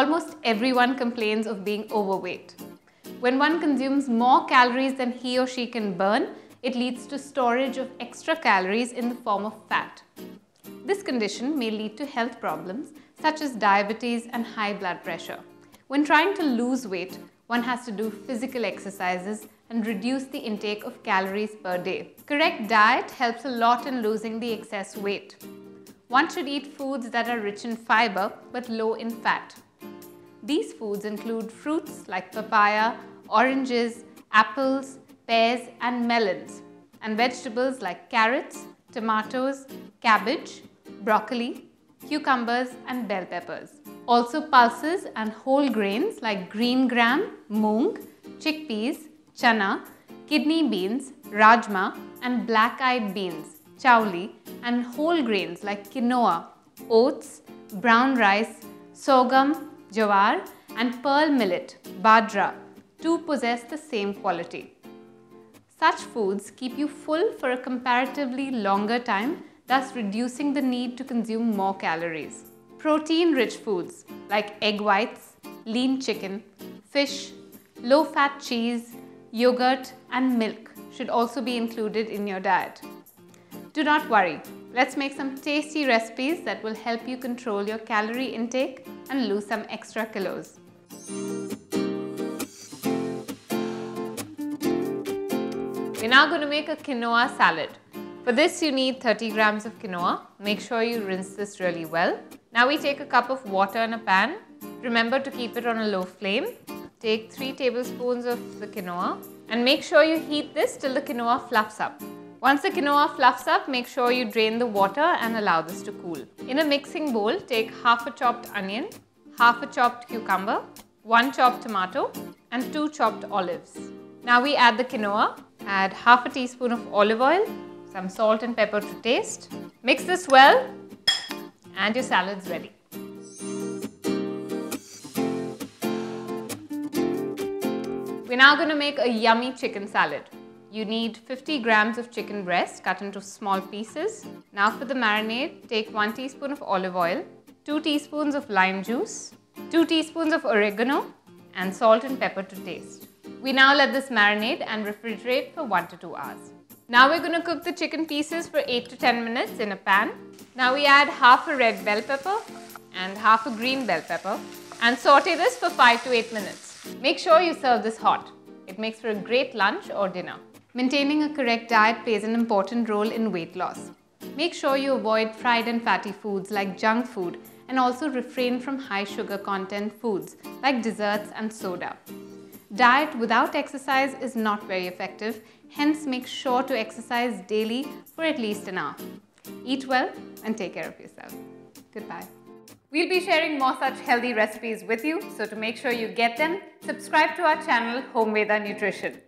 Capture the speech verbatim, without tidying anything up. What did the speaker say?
Almost everyone complains of being overweight. When one consumes more calories than he or she can burn, it leads to storage of extra calories in the form of fat. This condition may lead to health problems such as diabetes and high blood pressure. When trying to lose weight, one has to do physical exercises and reduce the intake of calories per day. Correct diet helps a lot in losing the excess weight. One should eat foods that are rich in fiber but low in fat. These foods include fruits like papaya, oranges, apples, pears and melons, and vegetables like carrots, tomatoes, cabbage, broccoli, cucumbers and bell peppers. Also pulses and whole grains like green gram, moong, chickpeas, chana, kidney beans, rajma and black-eyed beans, chowli, and whole grains like quinoa, oats, brown rice, sorghum, Jowar and pearl millet, bajra, too possess the same quality. Such foods keep you full for a comparatively longer time, thus reducing the need to consume more calories. Protein-rich foods like egg whites, lean chicken, fish, low-fat cheese, yogurt and milk should also be included in your diet. Do not worry, let's make some tasty recipes that will help you control your calorie intake and lose some extra kilos. We're now going to make a quinoa salad. For this you need thirty grams of quinoa. Make sure you rinse this really well. Now we take a cup of water in a pan. Remember to keep it on a low flame. Take three tablespoons of the quinoa and make sure you heat this till the quinoa fluffs up. Once the quinoa fluffs up, make sure you drain the water and allow this to cool. In a mixing bowl, take half a chopped onion, half a chopped cucumber, one chopped tomato and two chopped olives. Now we add the quinoa, add half a teaspoon of olive oil, some salt and pepper to taste. Mix this well and your salad's ready. We're now going to make a yummy chicken salad. You need fifty grams of chicken breast cut into small pieces. Now for the marinade, take one teaspoon of olive oil, two teaspoons of lime juice, two teaspoons of oregano and salt and pepper to taste. We now let this marinate and refrigerate for one to two hours. Now we're going to cook the chicken pieces for eight to ten minutes in a pan. Now we add half a red bell pepper and half a green bell pepper and saute this for five to eight minutes. Make sure you serve this hot. It makes for a great lunch or dinner. Maintaining a correct diet plays an important role in weight loss. Make sure you avoid fried and fatty foods like junk food and also refrain from high sugar content foods like desserts and soda. Diet without exercise is not very effective, hence make sure to exercise daily for at least an hour. Eat well and take care of yourself. Goodbye. We'll be sharing more such healthy recipes with you, so to make sure you get them, subscribe to our channel HomeVeda Nutrition.